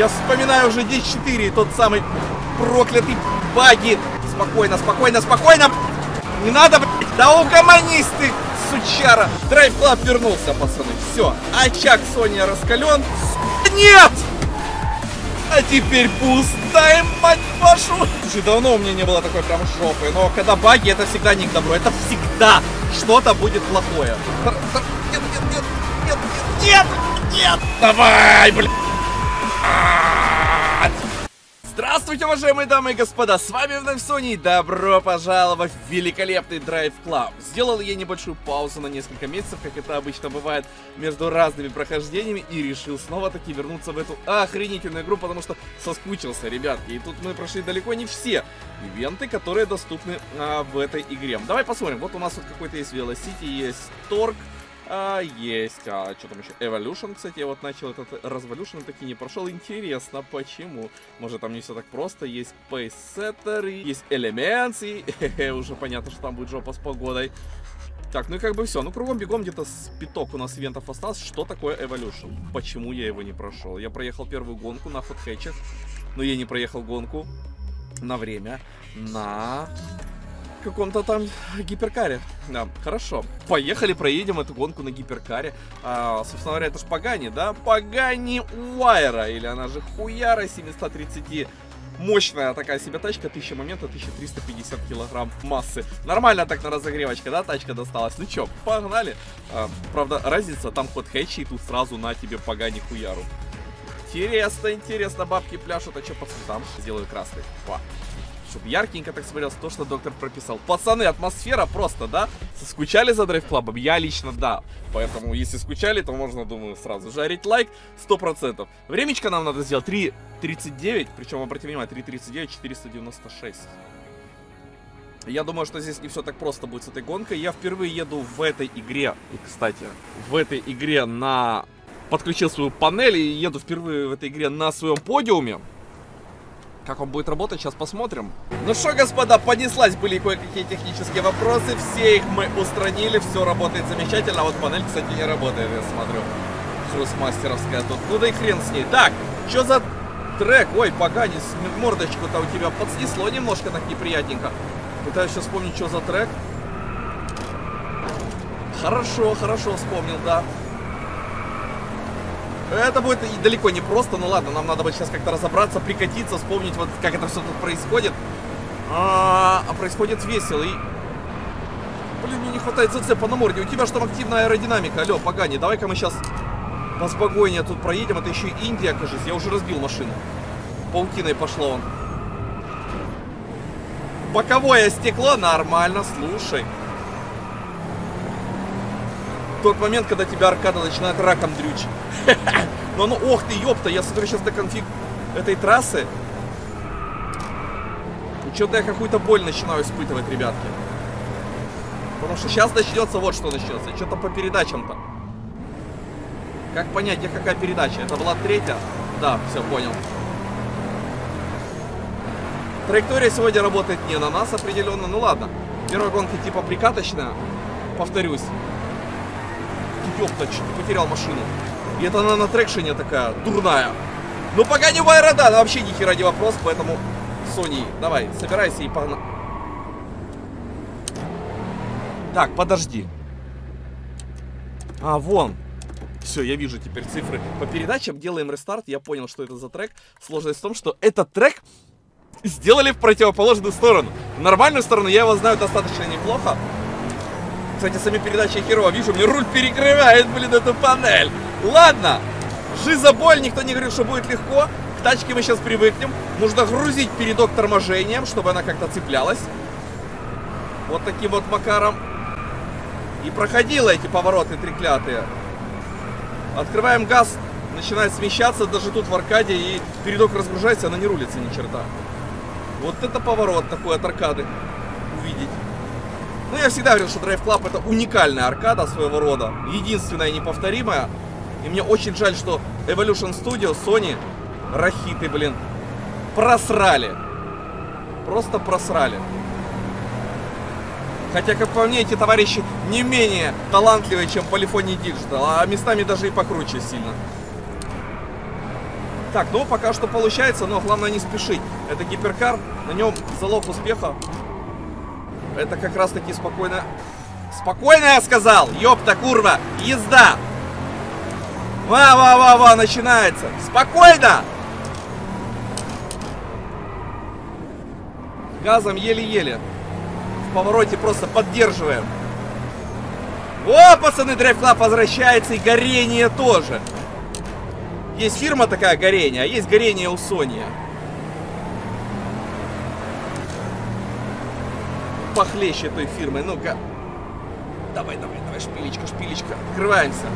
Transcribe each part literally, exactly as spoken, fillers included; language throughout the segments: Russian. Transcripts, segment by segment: Я вспоминаю уже Д четыре и тот самый проклятый баги. Спокойно, спокойно, спокойно. Не надо, блядь. Да угомонись ты, сучара. Драйвклаб вернулся, пацаны. Все. Очаг Sony раскален. Нет! А теперь пустая, мать вашу. Слушай, давно у меня не было такой прям жопы. Но когда баги, это всегда не к добру. Это всегда что-то будет плохое. Нет, нет, нет, нет, нет, нет, нет. Давай, блядь. Здравствуйте, уважаемые дамы и господа, с вами вновь Sony, и добро пожаловать в великолепный Драйвклаб. Сделал я небольшую паузу на несколько месяцев, как это обычно бывает между разными прохождениями, и решил снова-таки вернуться в эту охренительную игру, потому что соскучился, ребятки. И тут мы прошли далеко не все ивенты, которые доступны а, в этой игре. Давай посмотрим, вот у нас вот какой-то есть Velocity, есть Torque. А, есть, а что там еще? Evolution, кстати, я вот начал этот Revolution, таки не прошел. Интересно, почему? Может, там не все так просто. Есть Paysetter, есть Elements, и хе-хе, уже понятно, что там будет жопа с погодой. Так, ну и как бы все. Ну, кругом бегом где-то пяток у нас ивентов осталось. Что такое Evolution? Почему я его не прошел? Я проехал первую гонку на фотхэтчах, но я не проехал гонку на время, на... каком-то там гиперкаре. Да, хорошо. Поехали, проедем эту гонку на гиперкаре. А, собственно говоря, это ж Пагани, да? Пагани Huayra, или она же Хуяра, семьсот тридцать. Мощная такая себе тачка, тысяча момента, тысяча триста пятьдесят килограмм массы. Нормально так на разогревочке, да, тачка досталась. Ну чё, погнали. А, правда, разница, там ход хэтчи, и тут сразу на тебе Пагани Хуяру. Интересно, интересно, бабки пляшут. А чё по цветам? Сделаю красный. Па. Чтобы яркенько так смотрелось то, что доктор прописал. Пацаны, атмосфера просто, да? Скучали за драйвклабом? Я лично, да. Поэтому, если скучали, то можно, думаю, сразу жарить лайк. сто процентов. Времечко нам надо сделать три тридцать девять. Причем, обратите внимание, три тридцать девять, четыреста девяносто шесть. Я думаю, что здесь не все так просто будет с этой гонкой. Я впервые еду в этой игре. И, кстати, в этой игре на... подключил свою панель и еду впервые в этой игре на своем подиуме. Как он будет работать, сейчас посмотрим. Ну что, господа, понеслась, были кое-какие технические вопросы. Все их мы устранили, все работает замечательно. А вот панель, кстати, не работает, я смотрю. Тhrustmaster'овская тут. Ну да и хрен с ней. Так, что за трек? Ой, Пагани, мордочку-то у тебя подснесло немножко так неприятненько. Пытаюсь сейчас вспомнить, что за трек. Хорошо, хорошо вспомнил, да. Это будет далеко не просто, ну ладно, нам надо будет сейчас как-то разобраться, прикатиться, вспомнить, вот как это все тут происходит. А, -а, -а происходит весело и... Блин, мне не хватает зацепа на морде, у тебя же там активная аэродинамика, алло, Пагани, давай-ка мы сейчас поспокойнее тут проедем, это еще и Индия, кажется, я уже разбил машину. Паутиной пошло он. Боковое стекло, нормально, слушай. Тот момент, когда тебя аркада начинает раком дрючить. Но ну, ох ты, ёпта, я смотрю сейчас на конфиг этой трассы. И что-то я какую-то боль начинаю испытывать, ребятки. Потому что сейчас начнется вот что начнется. Что-то по передачам-то. Как понять, где какая передача? Это была третья? Да, все, понял. Траектория сегодня работает не на нас определенно. Ну ладно. Первая гонка типа прикаточная. Повторюсь. Ёпта, чуть-чуть потерял машину. И это она на трекшене такая, дурная. Ну, пока не Huayra, да, вообще ни хера не вопрос, поэтому, Sony, давай, собирайся и погнали. Так, подожди. А, вон. Все, я вижу теперь цифры. По передачам делаем рестарт, я понял, что это за трек. Сложность в том, что этот трек сделали в противоположную сторону. В нормальную сторону я его знаю достаточно неплохо. Кстати, сами передачи херово. Вижу, мне руль перекрывает, блин, эту панель. Ладно. Жиза боль, никто не говорит, что будет легко. К тачке мы сейчас привыкнем. Нужно грузить передок торможением, чтобы она как-то цеплялась. Вот таким вот макаром. И проходила эти повороты треклятые. Открываем газ, начинает смещаться, даже тут в аркаде, и передок разгружается, она не рулится ни черта. Вот это поворот такой от аркады увидеть. Ну, я всегда говорил, что Драйвклаб — это уникальная аркада своего рода. Единственная и неповторимая. И мне очень жаль, что Evolution Studio, Sony, рахиты, блин, просрали. Просто просрали. Хотя, как по мне, эти товарищи не менее талантливые, чем Polyphony Digital. А местами даже и покруче сильно. Так, ну пока что получается, но главное не спешить. Это гиперкар, на нем залог успеха. Это как раз таки спокойно... Спокойно, я сказал! Ёпта, курва! Езда! Ва-ва-ва-ва, начинается! Спокойно! Газом еле-еле. В повороте просто поддерживаем. О, пацаны, Драйвклаб возвращается, и горение тоже. Есть фирма такая, горение, а есть горение у Sony. Похлеще той фирмы, ну-ка. Давай, давай, давай, шпилечка, шпилечка. Открываемся.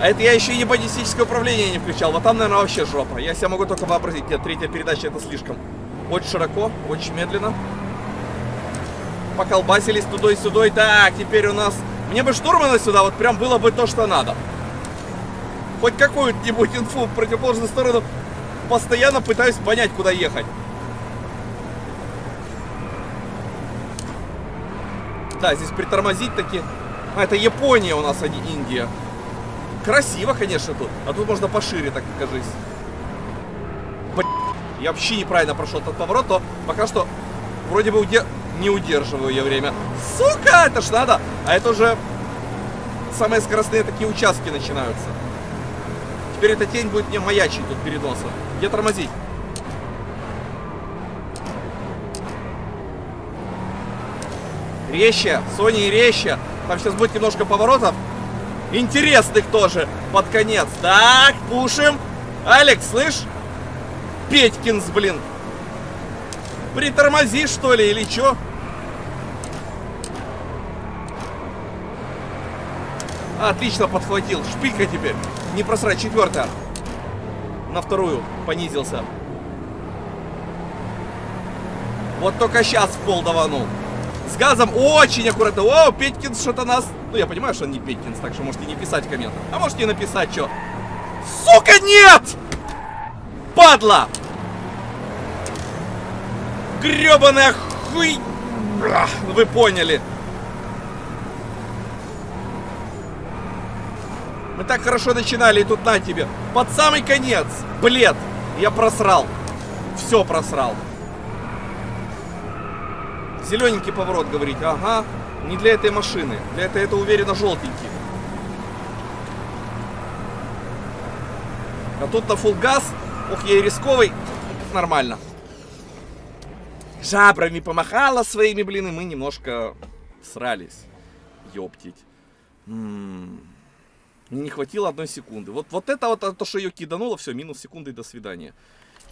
А это я еще и не бодистическое управление не включал. Вот там, наверное, вообще жопа. Я себя могу только вообразить. Нет, третья передача это слишком. Очень широко, очень медленно. Поколбасились туда и сюда. И так, теперь у нас... Мне бы штурмана сюда, вот прям было бы то, что надо. Хоть какую-нибудь инфу в противоположную сторону. Постоянно пытаюсь понять, куда ехать. Да, здесь притормозить таки. А, это Япония у нас, а не Индия. Красиво, конечно, тут. А тут можно пошире, так кажись. Блин, я вообще неправильно прошел этот поворот, но пока что вроде бы удер... не удерживаю я время. Сука, это ж надо. А это уже самые скоростные такие участки начинаются. Теперь эта тень будет мне маячить тут перед носом. Где тормозить? Резче, Sony, резче. Там сейчас будет немножко поворотов. Интересных тоже под конец. Так, пушим. Алекс, слышь? Петькинс, блин. Притормози, что ли, или чё? Отлично подхватил. Шпилька теперь. Не просрать. Четвертая. На вторую понизился. Вот только сейчас в пол даванул. С газом очень аккуратно. О, Петькинс что-то нас... Ну, я понимаю, что он не Петькинс, так что можете не писать в комментах. А можете и написать, что... Сука, нет! Падла! Гребаная хуй... Вы поняли. Мы так хорошо начинали, и тут на тебе. Под самый конец. Блед. Я просрал. Все просрал. Зелененький поворот, говорите. Ага, не для этой машины. Для этой, это уверенно, желтенький. А тут на фулл газ. Ох, я и рисковый. Нормально. Жабрами помахала своими, блин, и мы немножко срались. Ёптить. М-м-м. Не хватило одной секунды. Вот, вот это вот, то, что ее кидануло, все, минус секунды и до свидания.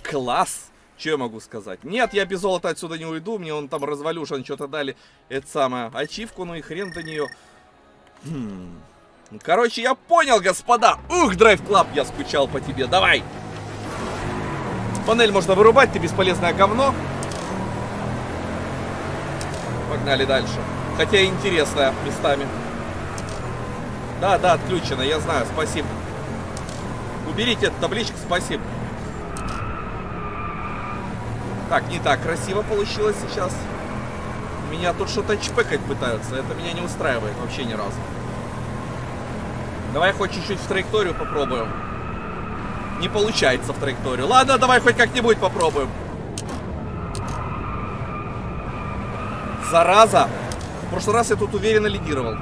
Класс! Что я могу сказать? Нет, я без золота отсюда не уйду. Мне он там развалюшен, что-то дали. Это самое. Ачивку, ну и хрен до нее. Хм. Короче, я понял, господа. Ух, Драйвклаб, я скучал по тебе. Давай. Панель можно вырубать, ты бесполезное говно. Погнали дальше. Хотя интересная местами. Да, да, отключено, я знаю, спасибо. Уберите эту табличку, спасибо. Так, не так красиво получилось сейчас. Меня тут что-то чпекать пытаются. Это меня не устраивает вообще ни разу. Давай хоть чуть-чуть в траекторию попробуем. Не получается в траекторию. Ладно, давай хоть как-нибудь попробуем. Зараза. В прошлый раз я тут уверенно лидировал.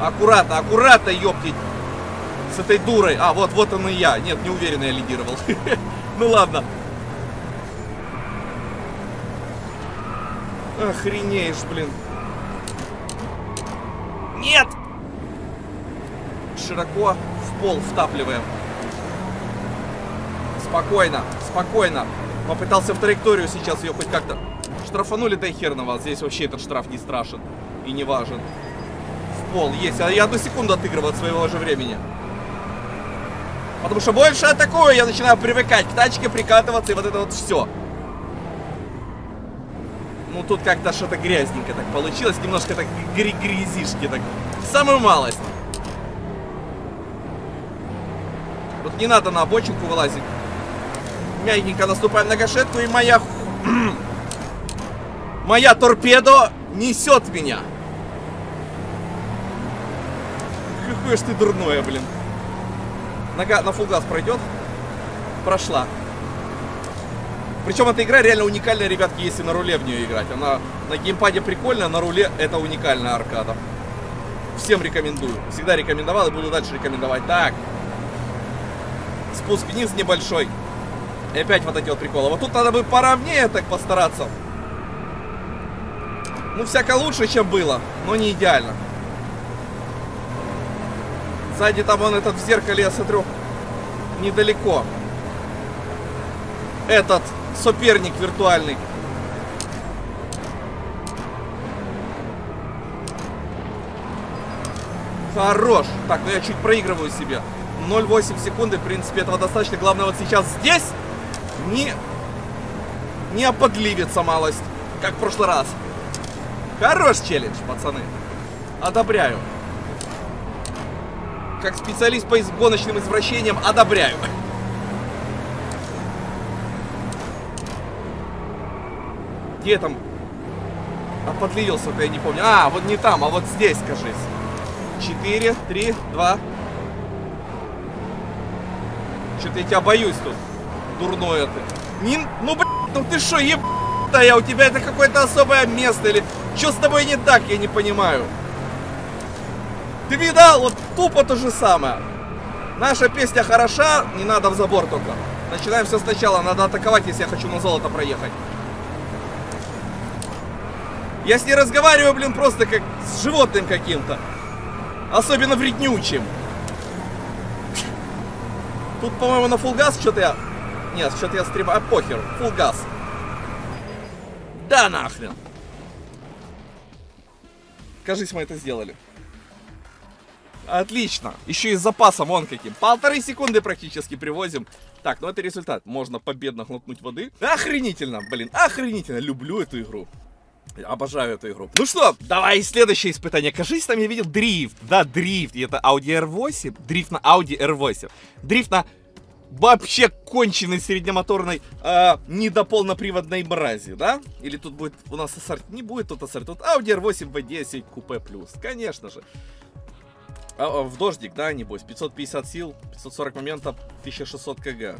Аккуратно, аккуратно, ёптить. С этой дурой. А, вот, вот он и я. Нет, не уверенно я лидировал. Ну ладно. Охренеешь, блин. Нет! Широко в пол втапливаем. Спокойно, спокойно. Попытался в траекторию сейчас ее хоть как-то. Штрафанули, да и хер на вас. Здесь вообще этот штраф не страшен и не важен. В пол есть. А я одну секунду отыгрываю от своего же времени. Потому что больше атакую, я начинаю привыкать к тачке, прикатываться, и вот это вот все. Ну, тут как-то что-то грязненько так получилось. Немножко так грязишки так. Самую малость. Вот не надо на обочинку вылазить. Мягенько наступаем на гашетку, и моя... моя торпедо несет меня. какое ж ты дурное, блин. Нога на фулл-газ пройдет. Прошла. Причем эта игра реально уникальная, ребятки, если на руле в нее играть. Она на геймпаде прикольная, на руле это уникальная аркада. Всем рекомендую. Всегда рекомендовал и буду дальше рекомендовать. Так. Спуск вниз небольшой. И опять вот эти вот приколы. Вот тут надо бы поровнее так постараться. Ну, всяко лучше, чем было, но не идеально. Сзади там он этот в зеркале, я смотрю, недалеко. Этот соперник виртуальный. Хорош. Так, ну я чуть проигрываю себе. ноль целых восемь секунды, в принципе, этого достаточно. Главное вот сейчас здесь не, не оподливится малость, как в прошлый раз. Хорош челлендж, пацаны. Одобряю. Как специалист по гоночным извращениям, одобряю. Где там оподливился-то, я не помню. А, вот не там, а вот здесь, кажись. четыре, три, два. Что-то я тебя боюсь тут. Дурное ты. Не... Ну, блин, ну ты шо, ебаная, у тебя это какое-то особое место или... Что с тобой не так, я не понимаю. Ты видал? Вот тупо то же самое. Наша песня хороша, не надо в забор только. Начинаем все сначала, надо атаковать, если я хочу на золото проехать. Я с ней разговариваю, блин, просто как с животным каким-то. Особенно вреднючим. Тут, по-моему, на фулл-газ что-то я... Нет, что-то я стреляю. А, похер, фулл-газ. Да нахрен. Кажись, мы это сделали. Отлично. Еще и с запасом вон каким. Полторы секунды практически привозим. Так, ну это результат. Можно победно глотнуть воды. Охренительно, блин, охренительно. Люблю эту игру. Обожаю эту игру. Ну что, давай следующее испытание. Кажись, там я видел дрифт. Да, дрифт. И это Audi эр восемь. Дрифт на Audi эр восемь. Дрифт на вообще конченной среднемоторной э, недополноприводной мрази, да? Или тут будет у нас ассорт? Не будет тут ассорт. Тут Audi эр восемь ви десять купе плюс. Конечно же. А, а, в дождик, да, небось. пятьсот пятьдесят сил, пятьсот сорок моментов, тысяча шестьсот кг.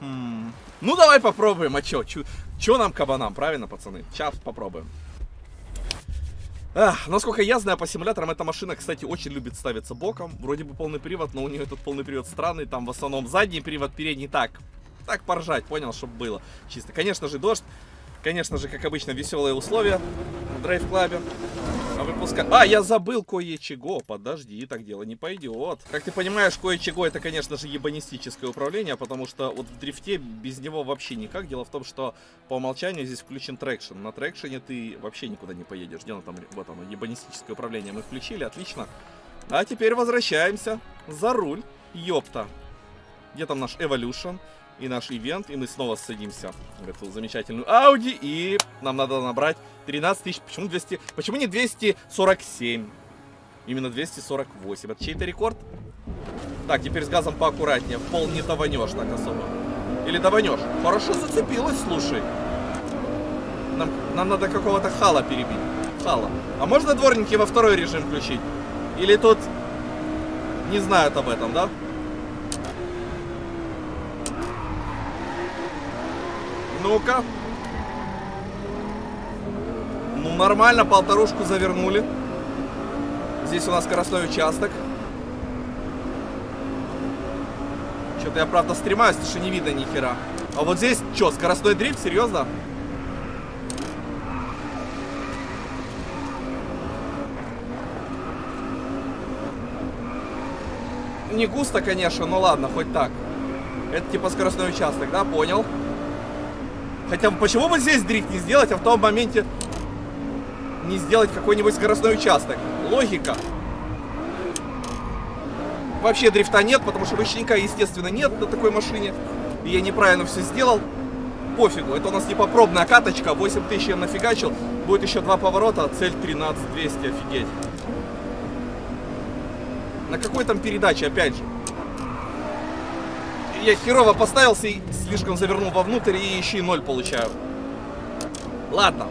Хм. Ну давай попробуем, а чё? Чё, чё нам кабанам, правильно, пацаны? Сейчас попробуем. Эх, насколько я знаю по симуляторам, эта машина, кстати, очень любит ставиться боком. Вроде бы полный привод, но у нее этот полный привод странный. Там в основном задний привод, передний так. Так поржать, понял, чтобы было чисто. Конечно же, дождь. Конечно же, как обычно, веселые условия в драйв-клабе. А, выпуска... а, я забыл кое-чего. Подожди, так дело не пойдет. Как ты понимаешь, кое-чего это, конечно же, ебанистическое управление, потому что вот в дрифте без него вообще никак. Дело в том, что по умолчанию здесь включен трекшн. На трекшене ты вообще никуда не поедешь. Дело там, вот оно, ебанистическое управление мы включили, отлично. А теперь возвращаемся за руль. Ёпта. Где там наш Evolution? И наш ивент, и мы снова садимся в эту замечательную Audi, и нам надо набрать тринадцать тысяч, почему двести, почему не двести сорок семь, именно двести сорок восемь, это чей-то рекорд? Так, теперь с газом поаккуратнее, в пол не даванешь так особо, или даванешь, хорошо зацепилась, слушай, нам, нам надо какого-то хала перебить, хала, а можно дворники во второй режим включить, или тут не знают об этом, да? Ну-ка. Ну, нормально, полторушку завернули. Здесь у нас скоростной участок. Что-то я, правда, стремаюсь, потому что не видно ни хера. А вот здесь, что, скоростной дрифт? Серьезно? Не густо, конечно, но ладно, хоть так. Это типа скоростной участок, да? Понял. Хотя, почему бы здесь дрифт не сделать, а в том моменте не сделать какой-нибудь скоростной участок? Логика. Вообще дрифта нет, потому что ручника, естественно, нет на такой машине. И я неправильно все сделал. Пофигу, это у нас непопробная каточка. восемь тысяч я нафигачил. Будет еще два поворота, а цель тринадцать двести, офигеть. На какой там передаче, опять же? Я херово поставился и слишком завернул вовнутрь, и еще и ноль получаю. Ладно.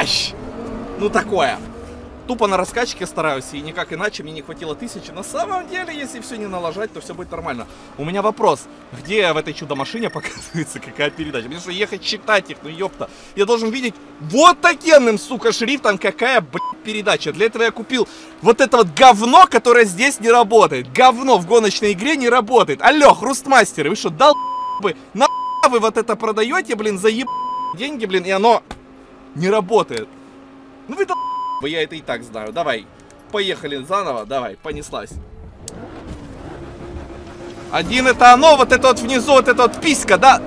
Ай! Ну такое. Тупо на раскачке стараюсь, и никак иначе, мне не хватило тысячи. На самом деле, если все не налажать, то все будет нормально. У меня вопрос, где в этой чудо-машине показывается какая передача? Мне что, ехать читать их, ну ёпта. Я должен видеть вот такенным, сука, шрифтом, какая, блядь, передача. Для этого я купил вот это вот говно, которое здесь не работает. Говно в гоночной игре не работает. Алло, хрустмастеры, вы что, долбы? На вы вот это продаете, блин, за еб... деньги, блин, и оно не работает. Ну вы долбы. Я это и так знаю. Давай, поехали заново. Давай, понеслась. Один это оно, вот это вот внизу, вот это вот писька, да?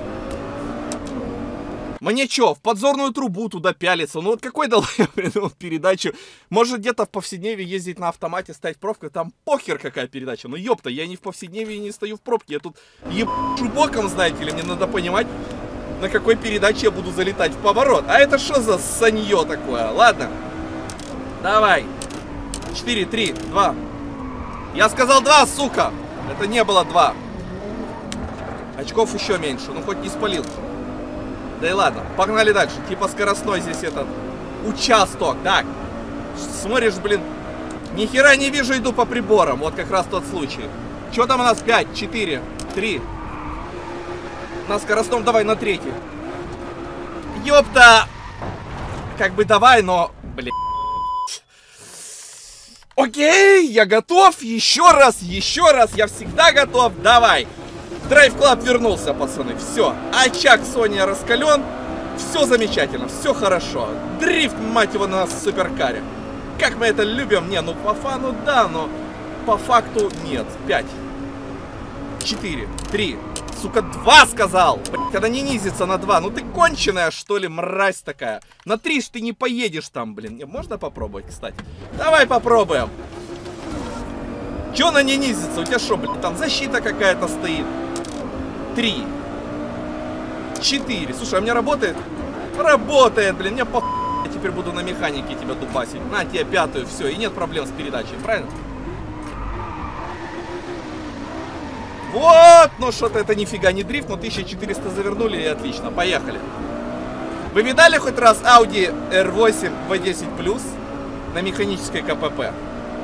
Мне чё, в подзорную трубу туда пялиться? Ну вот какой дал я придумал передачу? Может где-то в повседневе ездить на автомате, ставить пробку, там похер какая передача. Ну ёпта, я не в повседневе и не стою в пробке. Я тут ебашу боком, знаете ли, мне надо понимать, на какой передаче я буду залетать в поворот. А это что за саньё такое? Ладно. Давай. четыре, три, два. Я сказал два, сука. Это не было два. Очков еще меньше. Ну, хоть не спалил. Да и ладно. Погнали дальше. Типа скоростной здесь этот участок. Так. Смотришь, блин. Ни хера не вижу, иду по приборам. Вот как раз тот случай. Че там у нас? пять, четыре, три. На скоростном давай на третий. Ёпта. Как бы давай, но... Блин. Окей, я готов, еще раз, еще раз, я всегда готов, давай. Драйвклаб вернулся, пацаны, все, очаг Sony раскален, все замечательно, все хорошо. Дрифт, мать его, на суперкаре. Как мы это любим, не, ну по фану да, но по факту нет. пять, четыре, три, сука, два сказал. Блять, она не низится на два, ну ты конченая, что ли, мразь такая. На три ж ты не поедешь там, блин. Можно попробовать, кстати? Давай попробуем. Че она не низится? У тебя что, блин, там защита какая-то стоит. три, четыре. Слушай, а у меня работает? Работает, блин, я похуй. Я теперь буду на механике тебя дубасить. На тебе пятую, все, и нет проблем с передачей, правильно? Вот, ну что-то это нифига не дрифт, но тысяча четыреста завернули и отлично, поехали. Вы видали хоть раз Audi эр восемь вэ десять плюс на механической КПП?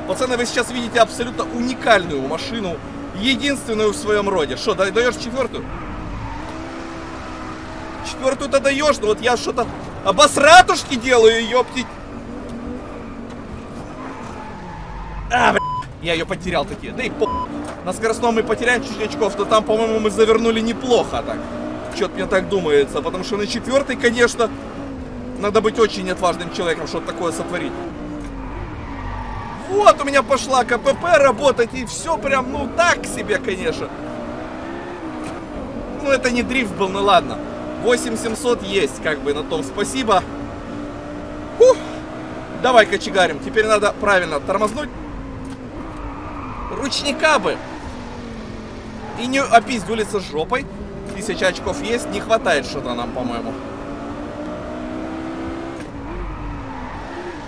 Пацаны, вы сейчас видите абсолютно уникальную машину, единственную в своем роде. Что, даешь четвертую? Четвертую-то даешь, но вот я что-то обосратушки делаю, ёптить. А, блядь, я ее потерял такие, да и по... На скоростном мы потеряем чуть очков, то там, по-моему, мы завернули неплохо так. Чё-то мне так думается, потому что на четвёртой, конечно, надо быть очень отважным человеком, чтобы такое сотворить. Вот, у меня пошла КПП работать, и все прям, ну, так себе, конечно. Ну, это не дрифт был, ну ладно. восемь семьсот есть, как бы, на том спасибо. Фух. Давай кочегарим, теперь надо правильно тормознуть. Ручника бы. И не опиздюлиться с жопой. Тысяча очков есть. Не хватает что-то нам, по-моему.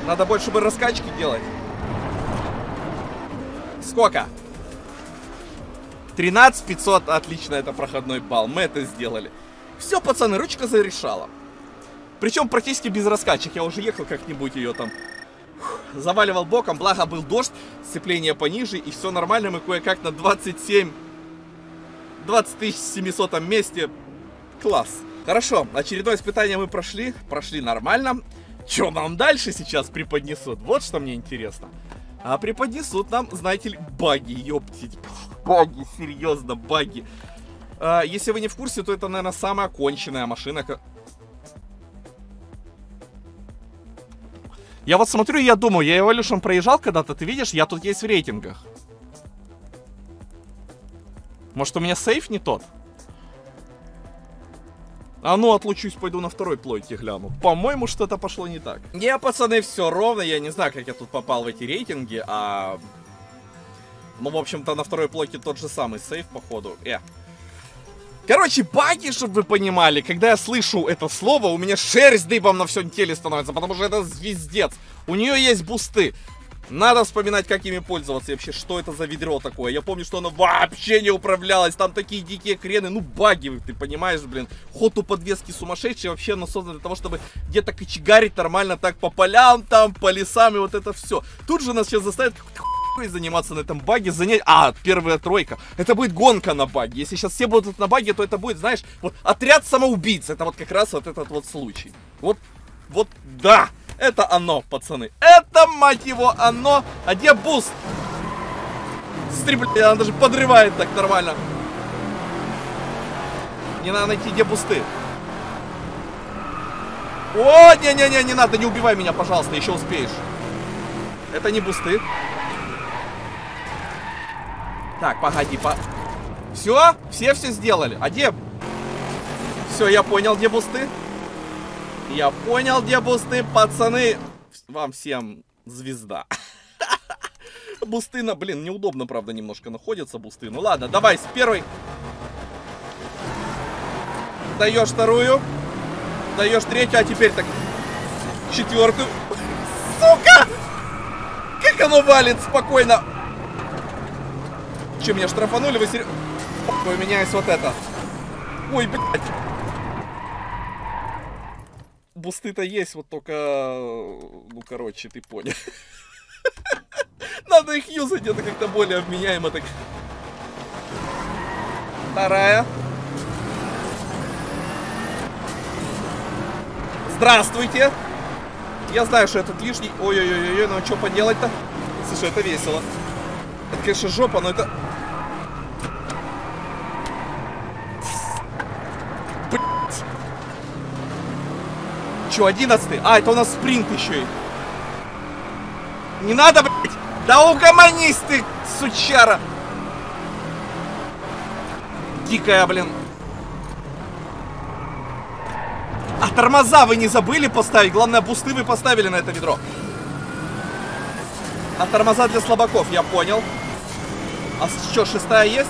Надо больше бы раскачки делать. Сколько? тринадцать пятьсот. Отлично, это проходной балл. Мы это сделали. Все, пацаны, ручка зарешала. Причем практически без раскачек. Я уже ехал как-нибудь ее там... Заваливал боком, благо был дождь, сцепление пониже, и все нормально. Мы кое-как на двадцать семь, двадцать тысяч семисотом месте. Класс. Хорошо, очередное испытание мы прошли. Прошли нормально. Че нам дальше сейчас преподнесут? Вот что мне интересно. А преподнесут нам, знаете ли, баги, ёптить. Баги, серьезно, баги. А, если вы не в курсе, то это, наверное, самая конченная машина, как... Я вот смотрю, я думаю, я Evolution проезжал когда-то, ты видишь, я тут есть в рейтингах. Может, у меня сейф не тот? А ну, отлучусь, пойду на второй плойке гляну. По-моему, что-то пошло не так. Не, пацаны, все ровно, я не знаю, как я тут попал в эти рейтинги, а... Ну, в общем-то, на второй плойке тот же самый сейф, походу. Э. Короче, баги, чтобы вы понимали, когда я слышу это слово, у меня шерсть дыбом на всем теле становится, потому что это звездец. У нее есть бусты. Надо вспоминать, как ими пользоваться и вообще, что это за ведро такое. Я помню, что оно вообще не управлялось. Там такие дикие крены, ну баги, ты понимаешь, блин. Ход у подвески сумасшедший. Вообще оно создано для того, чтобы где-то кочегарить нормально так по полям, там, по лесам и вот это все. Тут же нас сейчас заставят и заниматься на этом баге, занять... А, первая тройка. Это будет гонка на баге. Если сейчас все будут на баге, то это будет, знаешь, вот отряд самоубийц. Это вот как раз вот этот вот случай. Вот, вот, да. Это оно, пацаны. Это, мать его, оно. А где буст? Стри, блядь, она даже подрывает так нормально. Не надо найти, где бусты. О, не-не-не, не надо, не убивай меня, пожалуйста, еще успеешь. Это не бусты. Так, погоди, по... Все? Все все сделали. А где? Все, я понял, где бусты. Я понял, где бусты, пацаны. Вам всем звезда. Бусты, на, блин, неудобно, правда, немножко находятся бусты. Ну ладно, давай, с первой. Даешь вторую. Даешь третью, а теперь так. Четвертую. Сука! Как оно валит спокойно. Че, меня штрафанули? Вы серьезно? У меня есть вот это. Ой, блядь. Бусты-то есть, вот только... Ну, короче, ты понял. Надо их юзать, это как-то более обменяемо так. Вторая. Здравствуйте. Я знаю, что этот лишний... Ой-ой-ой-ой, ну что поделать-то? Слушай, это весело. Это, конечно, жопа, но это... Че, одиннадцатый? А, это у нас спринт еще и. Не надо, блядь! Да угомонись ты, сучара! Дикая, блин. А тормоза вы не забыли поставить? Главное, бусты вы поставили на это ведро. А тормоза для слабаков, я понял. А что, шестая есть?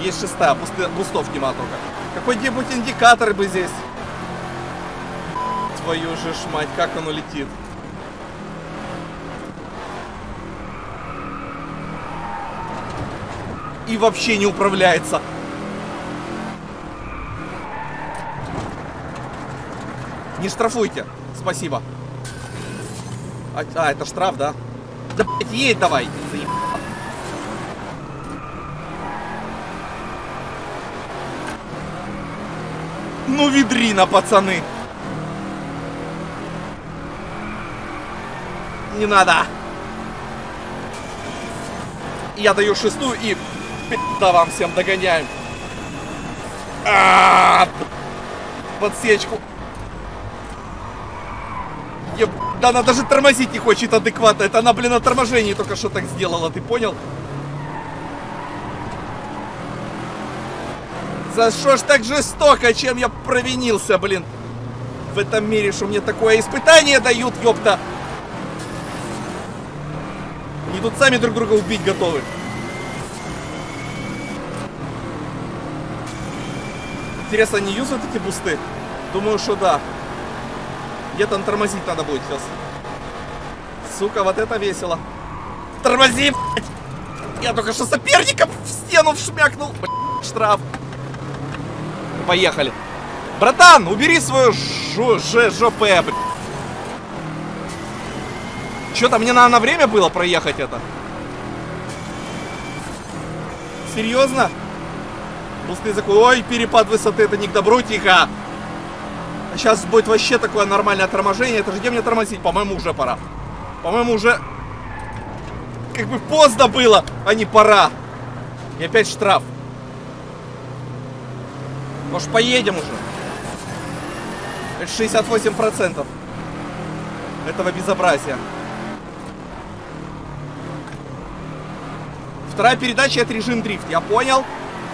Есть шестая, пусты, бустов нема только. Какой-нибудь индикатор бы здесь. Твою же ж мать, как оно летит. И вообще не управляется. Не штрафуйте. Спасибо. А, а это штраф, да? Да, блядь, едь давай. Заеб... Ну, ведрина, пацаны. Не надо. Я даю шестую и... Да вам всем догоняем. А-а-а! Подсечку. Еб... Да она даже тормозить не хочет адекватно. Это она, блин, на торможении только что так сделала, ты понял? За что ж так жестоко, чем я провинился, блин? В этом мире, что мне такое испытание дают, ёпта. И тут сами друг друга убить готовы. Интересно, они юзают эти бусты? Думаю, что да. Где-то тормозить надо будет сейчас. Сука, вот это весело. Тормози, блядь! Я только что соперника в стену вшмякнул. Блядь, штраф. Поехали. Братан, убери свою жопу, блядь. Что-то мне надо на время было проехать это. Серьезно? Бусты такой, ой, перепад высоты, это не к добру, тихо. А сейчас будет вообще такое нормальное торможение. Это же где мне тормозить? По-моему, уже пора. По-моему, уже... Как бы поздно было, а не пора. И опять штраф. Может, поедем уже? Это шестьдесят восемь процентов этого безобразия. Вторая передача — это режим дрифт, я понял.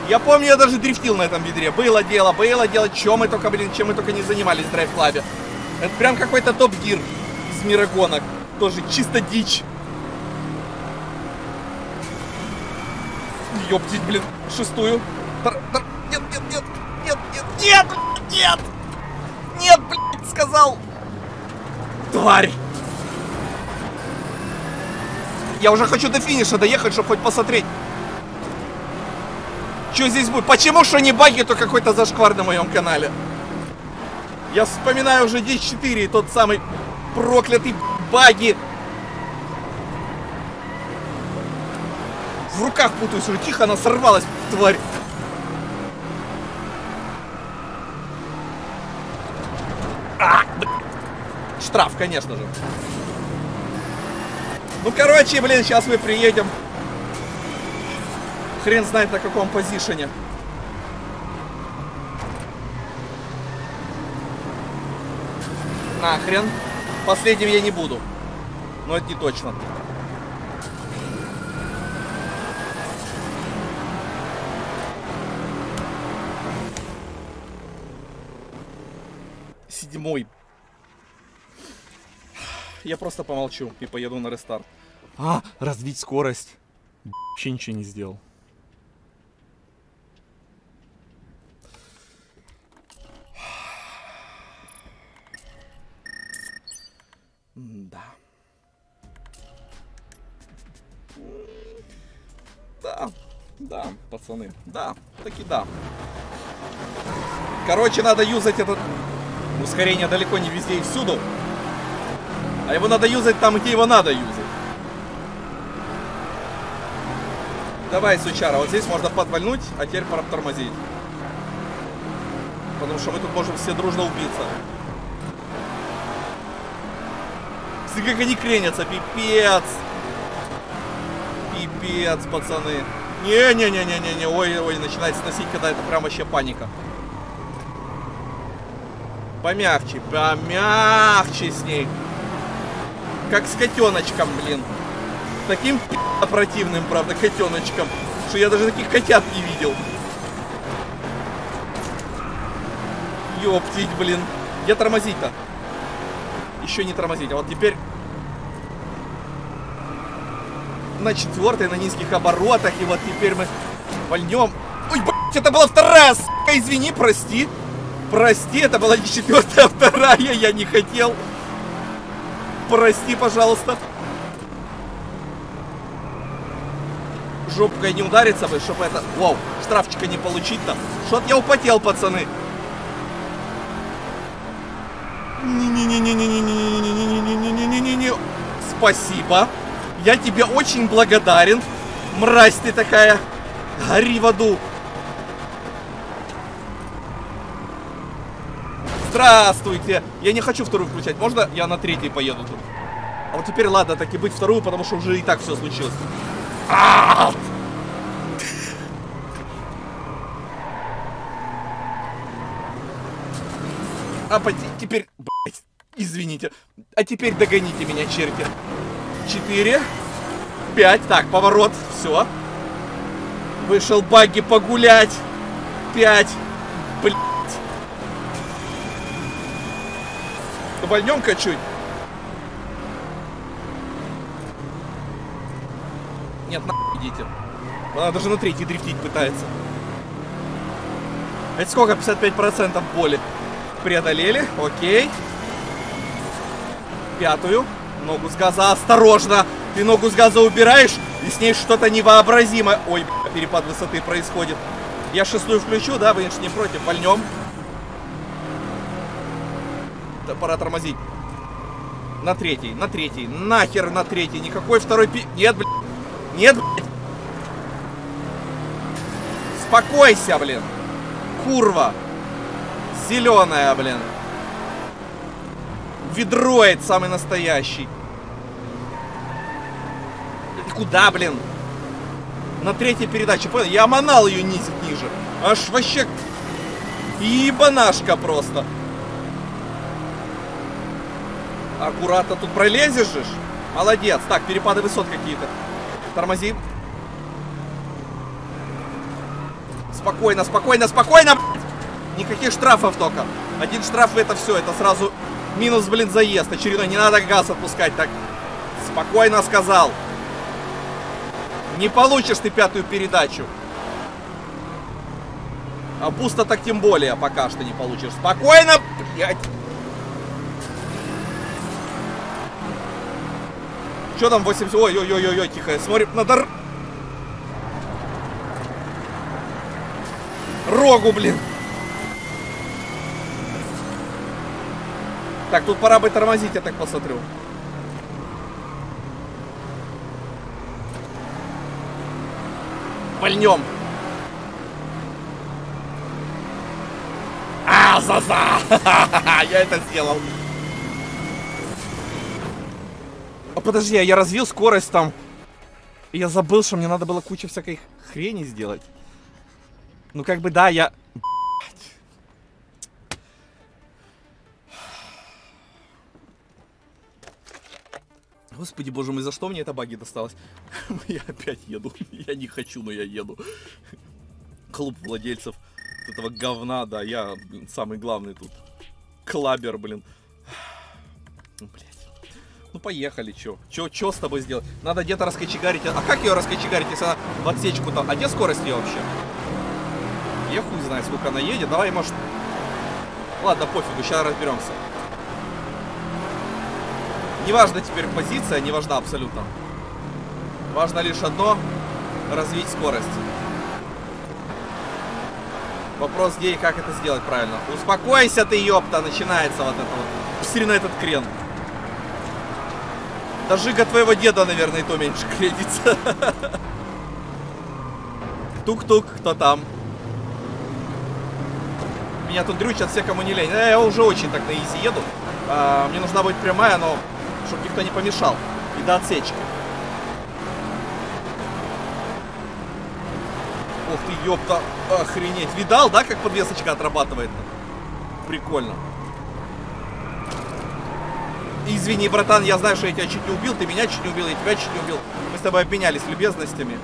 Я помню, я даже дрифтил на этом ведре. Было дело, было дело, чем мы только, блин, чем мы только не занимались в драйв-клабе. Это прям какой-то топ-гир из мира гонок. Тоже чисто дичь. Ёптить, блин, шестую. Тор тор нет, нет, нет, нет, нет, нет, нет, нет, блин, сказал. Тварь. Я уже хочу до финиша доехать, чтобы хоть посмотреть, что здесь будет. Почему что не баги, то какой-то зашквар на моем канале. Я вспоминаю уже ди четыре, тот самый проклятый баги. В руках путаюсь уже. Тихо, она сорвалась, тварь. А, штраф, конечно же. Ну, короче, блин, сейчас мы приедем. Хрен знает на каком позишене. Нахрен. Последним я не буду. Но это не точно. Седьмой. Я просто помолчу и поеду на рестарт. А, развить скорость. Вообще ничего не сделал. Да. Да, да, пацаны. Да, таки да. Короче, надо юзать этот... Ускорение далеко не везде и всюду. А его надо юзать там, где его надо юзать. Давай, сучара, вот здесь можно подвальнуть, а теперь пора тормозить. Потому что мы тут можем все дружно убиться. Смотри, как они кренятся, пипец. Пипец, пацаны. Не-не-не-не-не-не, ой-ой, начинает сносить, когда это прям вообще паника. Помягче, помягче с ней. Как с котеночком, блин. Таким противным, правда, котеночком, что я даже таких котят не видел. Ёптить, блин. Где тормозить-то? Еще не тормозить. А вот теперь на четвертой, на низких оборотах. И вот теперь мы вольнем. Ой, блядь, это была вторая, сука, извини, прости. Прости, это была не четвертая, а вторая, я не хотел. Прости, пожалуйста. Жопкой не ударится бы, чтобы это... Вау, штрафчика не получить там. Что-то я употел, пацаны. Не-не-не-не-не-не-не-не-не-не-не-не-не-не-не-не. Спасибо. Я тебе очень благодарен. Мразь ты такая. Гори в аду. Здравствуйте! Я не хочу вторую включать. Можно я на третий поеду тут? А вот теперь ладно, так и быть вторую, потому что уже и так все случилось. А -а -а -а! А теперь... Блять, извините. А теперь догоните меня, черти. Четыре. Пять. Так, поворот. Все. Вышел багги погулять. Пять. Блять. Вольнем-ка чуть. Нет, нахуй идите. Она даже на третий дрифтить пытается. Это сколько? пятьдесят пять процентов боли. Преодолели. Окей. Пятую. Ногу с газа. Осторожно. Ты ногу с газа убираешь, и с ней что-то невообразимое. Ой, перепад высоты происходит. Я шестую включу, да? Вы не против. Вольнем. Пора тормозить. На третий, на третий, нахер на третий. Никакой второй пи... Нет, блядь. Нет, блядь. Спокойся, блин. Курва. Зеленая, блин. Ведроид самый настоящий. Куда, блин? На третьей передаче, понял? Я манал ее низить ниже. Аж вообще... Ебанашка просто. Аккуратно тут пролезешь же. Молодец. Так, перепады высот какие-то. Тормози. Спокойно, спокойно, спокойно. Никаких штрафов только. Один штраф — это все. Это сразу минус, блин, заезд. Очередной. Не надо газ отпускать. Так, спокойно сказал. Не получишь ты пятую передачу. А буста так тем более пока что не получишь. Спокойно, блядь. Что там восемьдесят? Ой-ой-ой-ой, тихо. Смотрим на дор... Рогу, блин. Так, тут пора бы тормозить, я так посмотрю. Пальнем. А, за-за! Я это сделал. Подожди, я развил скорость там. Я забыл, что мне надо было кучу всякой хрени сделать. Ну как бы да, я... Господи, боже мой, за что мне это баги досталось? Я опять еду. Я не хочу, но я еду. Клуб владельцев этого говна, да, я, блин, самый главный тут. Клабер, блин. Ну, блядь. Ну поехали, чё? Чё, чё с тобой сделать? Надо где-то раскочегарить. А как ее раскочегарить, если она в отсечку там? А где скорость ее вообще? Я хуй знаю, сколько она едет. Давай, может... Ладно, пофигу, сейчас разберемся. Не важна теперь позиция, не важна абсолютно. Важно лишь одно. Развить скорость. Вопрос где и как это сделать правильно. Успокойся ты, ёпта, начинается вот это вот. Посмотри на этот крен. Да жига твоего деда, наверное, и то меньше кредится. Тук-тук, кто там? Меня тут дрючат все, кому не лень. Я уже очень так на изи еду. А, мне нужна будет прямая, но чтобы никто не помешал. И до отсечки. Ох ты, ёпта, охренеть. Видал, да, как подвесочка отрабатывает? Прикольно. Извини, братан, я знаю, что я тебя чуть не убил, ты меня чуть не убил, я тебя чуть не убил. Мы с тобой обменялись любезностями.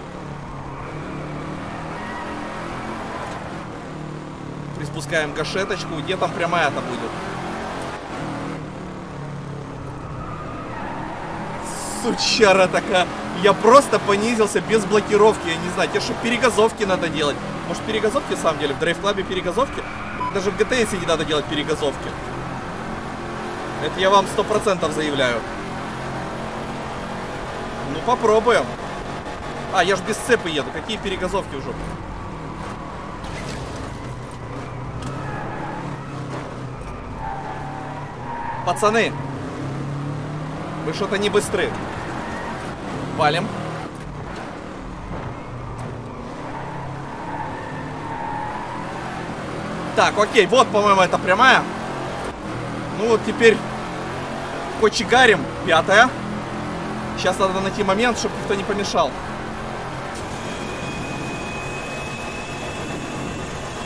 Приспускаем гашеточку, где там прямая-то будет? Сучара такая. Я просто понизился без блокировки, я не знаю, тебе что, перегазовки надо делать? Может, перегазовки, на самом деле, в драйв-клабе перегазовки? Даже в джи ти эс не надо делать перегазовки. Это я вам сто процентов заявляю. Ну попробуем. А, я ж без цепи еду. Какие перегазовки уже? Пацаны, вы что-то не быстры. Валим. Так, окей, вот, по-моему, это прямая. Ну вот теперь кочегарим. Пятая. Сейчас надо найти момент, чтобы никто не помешал.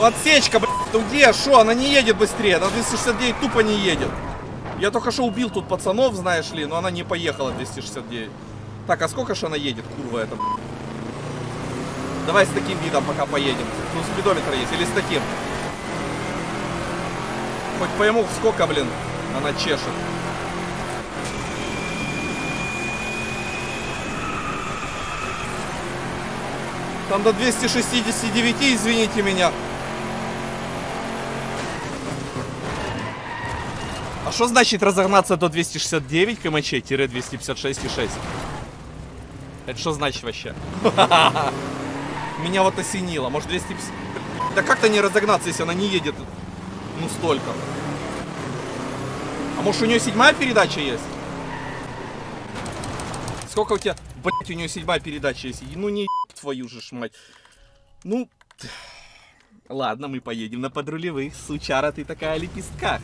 Отсечка, блядь. Ну где? Шо? Она не едет быстрее. Она двести шестьдесят девять тупо не едет. Я только что убил тут пацанов, знаешь ли, но она не поехала двести шестьдесят девять. Так, а сколько же она едет, курва эта? Давай с таким видом пока поедем. Ну, спидометр есть. Или с таким. Хоть пойму, сколько, блин, она чешет. Там до двухсот шестидесяти девяти, извините меня. А что значит разогнаться до двухсот шестидесяти девяти кмч-двести пятьдесят шесть и шесть? Это что значит вообще? Меня вот осенило. Может двести пятьдесят... Да как-то не разогнаться, если она не едет... Ну столько. А может у нее седьмая передача есть? Сколько у тебя... Блять, у нее седьмая передача есть. Ну не твою же мать. Ну... Ладно, мы поедем на подрулевых. Сучара ты такая, лепестка.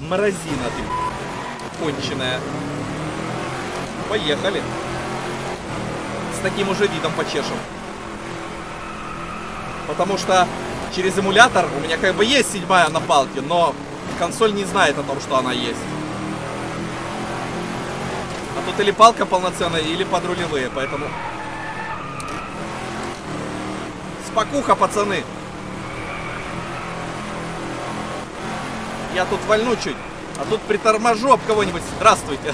Морозина ты. Конченая. Поехали. С таким уже видом почешем. Потому что... Через эмулятор у меня как бы есть седьмая на палке, но консоль не знает о том, что она есть. А тут или палка полноценная, или подрулевые, поэтому... Спокуха, пацаны! Я тут вальну чуть, а тут приторможу об кого-нибудь. Здравствуйте!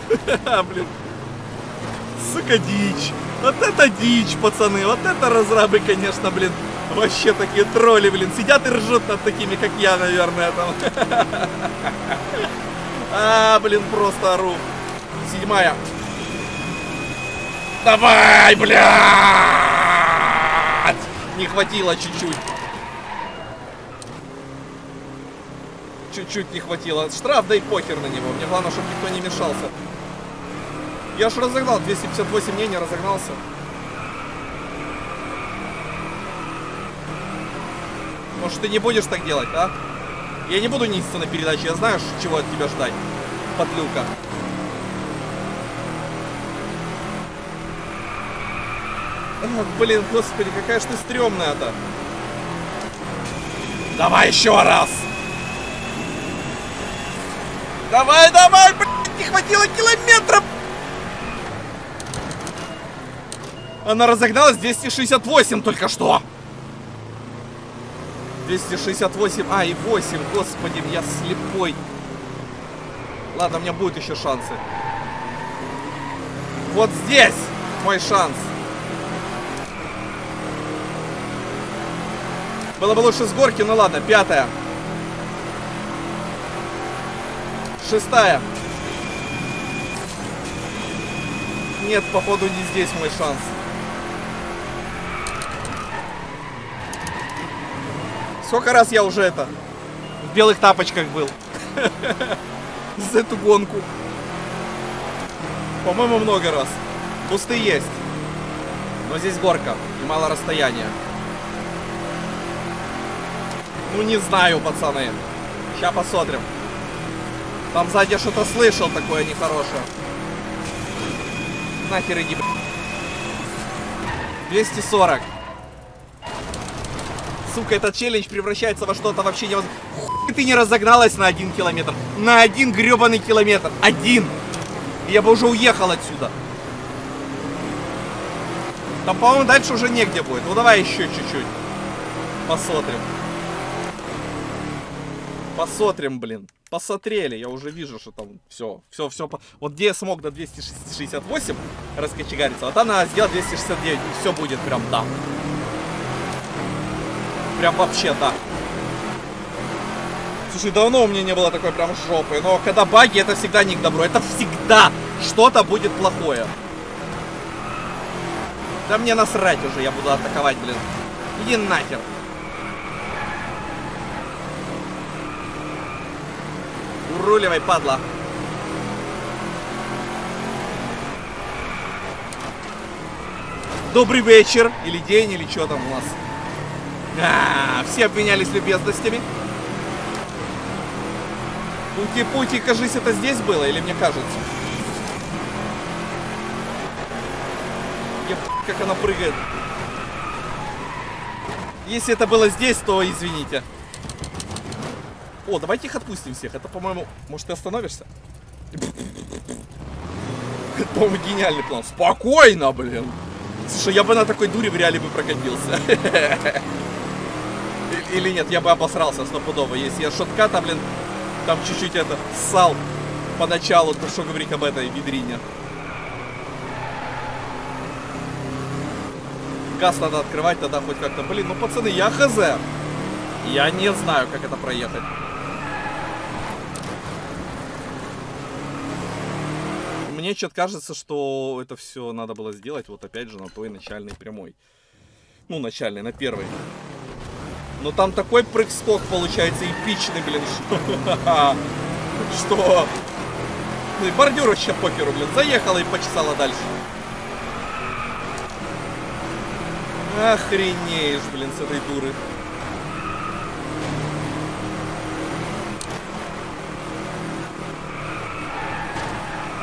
Блин. Сука, дичь! Вот это дичь, пацаны! Вот это разрабы, конечно, блин! Вообще такие тролли, блин, сидят и ржут над такими, как я, наверное, там. А, блин, просто ору. Седьмая. Давай, блядь! Не хватило чуть-чуть. Чуть-чуть не хватило. Штраф, да и похер на него. Мне главное, чтобы никто не мешался. Я же разогнал. двести пятьдесят восемь не, не разогнался. Может, ты не будешь так делать, а? Я не буду низиться на передаче. Я знаю, чего от тебя ждать. Подлюка. Ах, блин, господи, какая же ты стрёмная-то. Давай еще раз. Давай, давай, блядь, не хватило километра. Она разогналась двести шестьдесят восемь только что. двести шестьдесят восемь, а, и восемь, господи, я слепой. Ладно, у меня будут еще шансы. Вот здесь мой шанс. Было бы лучше с горки, ну ладно, пятая. Шестая. Нет, походу не здесь мой шанс. Сколько раз я уже это в белых тапочках был за эту гонку? По-моему, много раз. Пусты есть, но здесь горка и мало расстояния. Ну не знаю, пацаны. Сейчас посмотрим. Там сзади я что-то слышал такое нехорошее. Нахер иди, блядь. двести сорок. Сука, этот челлендж превращается во что-то вообще невозможно. Хуй ты не разогналась на один километр. На один гребаный километр. Один. Я бы уже уехал отсюда. Там, по-моему, дальше уже негде будет. Ну давай еще чуть-чуть. Посмотрим. Посмотрим, блин. Посмотрели, я уже вижу, что там все, все, все. Вот где я смог до двести шестьдесят восемь раскочегариться, вот она сделала двести шестьдесят девять, и все будет прям да. Прям вообще да. Слушай, давно у меня не было такой прям жопы, но когда баги, это всегда не к добру, это всегда что-то будет плохое. Да мне насрать уже, я буду атаковать, блин. Иди нахер. Руливай, падла. Добрый вечер. Или день, или что там у нас. А-а-а, все обменялись любезностями. Пути-пути, кажись, это здесь было, или мне кажется? Еб... как она прыгает. Если это было здесь, то извините. О, давайте их отпустим всех. Это, по-моему... Может, ты остановишься? Это, по-моему, гениальный план. Спокойно, блин. Слушай, я бы на такой дуре в реале бы прокатился. Или нет, я бы обосрался стопудово. Если я шотката, блин, там чуть-чуть это, ссал поначалу, то что говорить об этой витрине. Газ надо открывать тогда хоть как-то. Блин, ну, пацаны, я хз. Я не знаю, как это проехать. Мне что-то кажется, что это все надо было сделать вот опять же на той начальной прямой. Ну, начальной, на первой. Но там такой прыг-скок получается эпичный, блин, что... Что... Ну и бордюр вообще покеру, блин, заехала и почесала дальше. Охренеешь, блин, с этой дуры.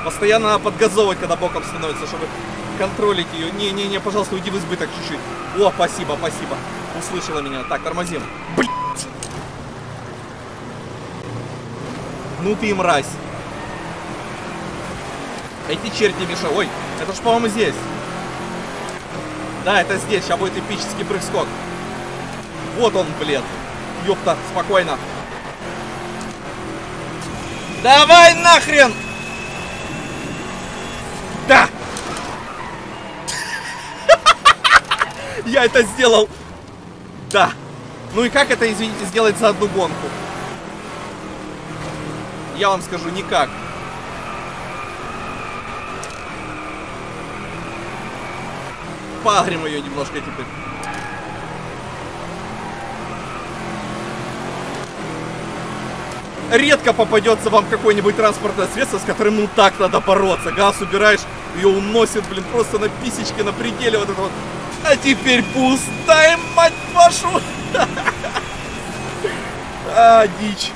Постоянно надо подгазовывать, когда боком становится, чтобы контролить ее. Не-не-не, пожалуйста, уйди в избыток чуть-чуть. О, спасибо, спасибо. Услышала меня. Так, тормозим. Блять! Ну ты и мразь. Эти черти, Миша. Ой, это ж, по-моему, здесь. Да, это здесь. Сейчас будет эпический прыг-скок. Вот он, блядь. Ёпта, спокойно. Давай нахрен! Да! Я это сделал! Да! Ну и как это, извините, сделать за одну гонку? Я вам скажу, никак. распагрим ее немножко теперь. Редко попадется вам какое-нибудь транспортное средство, с которым ну так надо бороться. Газ убираешь, ее уносит, блин, просто на писечке, на пределе вот это вот. А теперь пустая, мать вашу! А, дичь.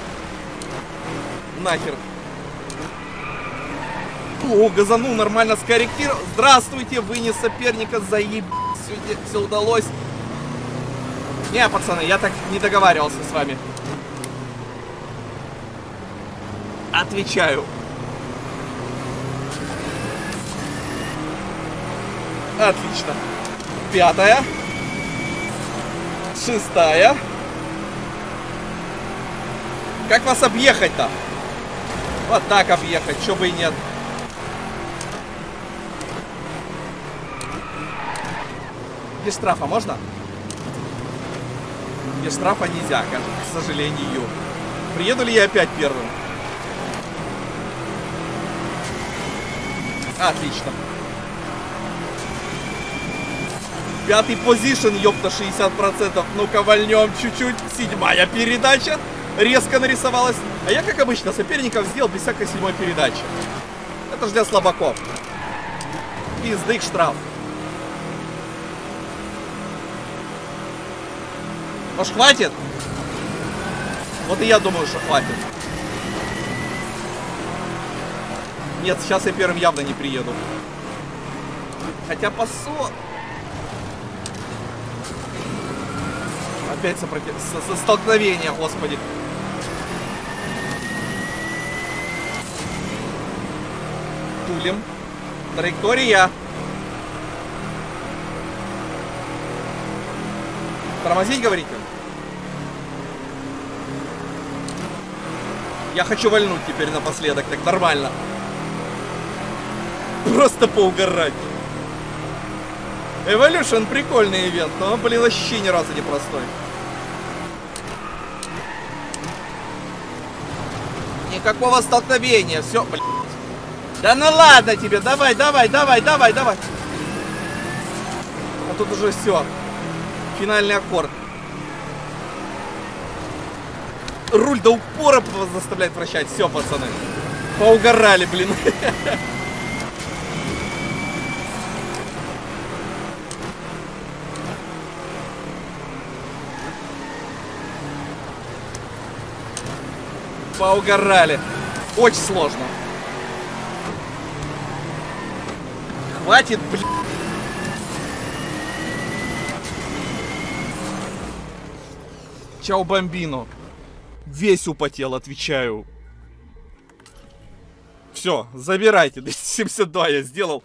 Нахер. О, газанул, нормально скорректировал. Здравствуйте, вынес соперника, заеб... Все, все удалось. Не, пацаны, я так не договаривался с вами. Отвечаю. Отлично. Пятая. Шестая. Как вас объехать-то? Вот так объехать, чё бы и нет. Без штрафа можно? Без штрафа нельзя, к сожалению. Приеду ли я опять первым? Отлично. Пятый позишн, ёпта, шестьдесят процентов. Ну-ка, вольнем чуть-чуть. Седьмая передача. Резко нарисовалась. А я, как обычно, соперников сделал без всякой седьмой передачи. Это ж для слабаков. Пиздык штраф. Может, хватит? Вот и я думаю, что хватит. Нет, сейчас я первым явно не приеду. Хотя пасо... Опять сопротив... Со столкновение, господи. Тулим. Траектория. Тормозить, говорите? Я хочу вольнуть теперь напоследок, так нормально. Просто поугарать. Evolution прикольный ивент, но, блин, вообще ни разу не простой. Никакого столкновения, все, блин. Да ну ладно тебе, давай, давай, давай, давай, давай. А тут уже все. Финальный аккорд. Руль до упора заставляет вращать. Все, пацаны. Поугарали, блин. Поугарали. Очень сложно. Хватит, блин. Чао, бомбино. Весь употел, отвечаю. Все, забирайте. двести семьдесят два я сделал.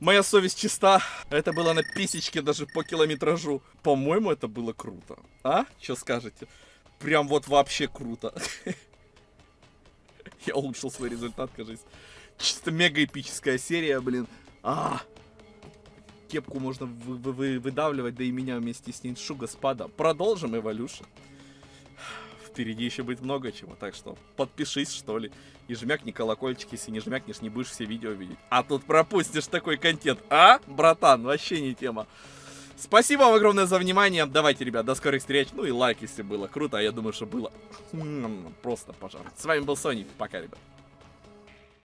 Моя совесть чиста. Это было на писечке даже по километражу. По-моему, это было круто. А? Что скажете? Прям вот вообще круто. Я улучшил свой результат, кажется. Чисто мега эпическая серия, блин. А, кепку можно вы вы вы выдавливать, да и меня вместе с ней. Шу, господа. Продолжим Evolution. Впереди еще будет много чего, так что подпишись, что ли. И жмякни колокольчик, если не жмякнешь, не будешь все видео видеть. А тут пропустишь такой контент, а? Братан, вообще не тема. Спасибо вам огромное за внимание. Давайте, ребят, до скорых встреч. Ну и лайк, если было круто. А я думаю, что было просто пожар. С вами был Соник. Пока, ребят.